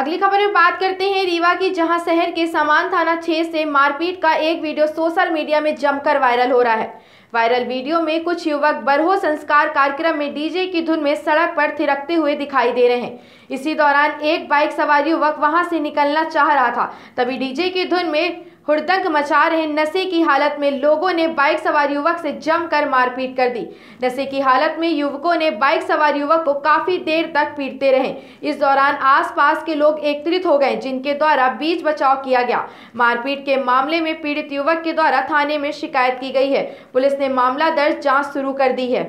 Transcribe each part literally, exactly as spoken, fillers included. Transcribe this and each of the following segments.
अगली खबर में बात करते हैं रीवा की, जहां शहर के समान थाना छह से मारपीट का एक वीडियो सोशल मीडिया में जमकर वायरल हो रहा है। वायरल वीडियो में कुछ युवक बरहो संस्कार कार्यक्रम में डीजे की धुन में सड़क पर थिरकते हुए दिखाई दे रहे हैं। इसी दौरान एक बाइक सवार युवक वहां से निकलना चाह रहा था, तभी डीजे की धुन में हुड़दंग मचा रहे नशे की हालत में लोगों ने बाइक सवार युवक से जमकर मारपीट कर दी। नशे की हालत में युवकों ने बाइक सवार युवक को काफी देर तक पीटते रहे। इस दौरान आसपास के लोग एकत्रित हो गए, जिनके द्वारा बीच बचाव किया गया। मारपीट के मामले में पीड़ित युवक के द्वारा थाने में शिकायत की गई है। पुलिस ने मामला दर्ज जाँच शुरू कर दी है।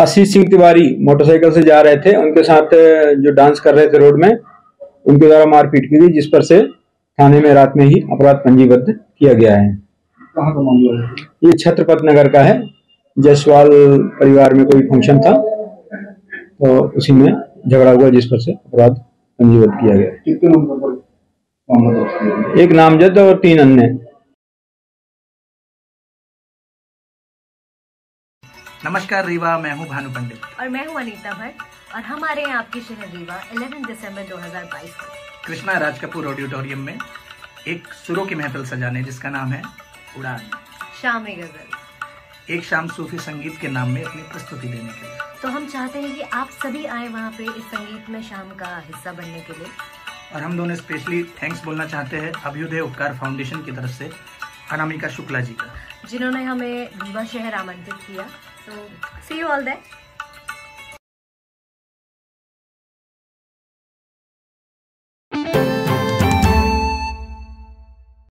आशीष सिंह तिवारी मोटरसाइकिल से जा रहे थे, उनके साथ जो डांस कर रहे थे रोड में, उनके द्वारा मारपीट की गई, जिस पर से थाने में रात में ही अपराध पंजीबद्ध किया गया है। कहाँ का मामला है? ये छत्रपति नगर का है। जायसवाल परिवार में कोई फंक्शन था, तो उसी में झगड़ा हुआ, जिस पर से अपराध पंजीबद्ध किया गया। कितने लोगों पर मामला था? एक नामजद और तीन अन्य। नमस्कार रीवा, मैं हूं भानु पंडित और मैं हूं अनीता भट्ट, और हमारे यहाँ आपके शहर रीवा ग्यारह दिसंबर दो हज़ार बाईस को कृष्णा राज कपूर ऑडिटोरियम में एक सुरों की महफिल सजाने, जिसका नाम है उड़ान शाम ए गजल एक शाम, सूफी संगीत के नाम में अपनी प्रस्तुति देने के लिए। तो हम चाहते हैं कि आप सभी आए वहाँ पे इस संगीत में शाम का हिस्सा बनने के लिए। और हम दोनों स्पेशली थैंक्स बोलना चाहते हैं अभ्युदय उपकार फाउंडेशन की तरफ से अनामिका शुक्ला जी का, जिन्होंने हमें रीवा शहर आमंत्रित किया। So see you all there.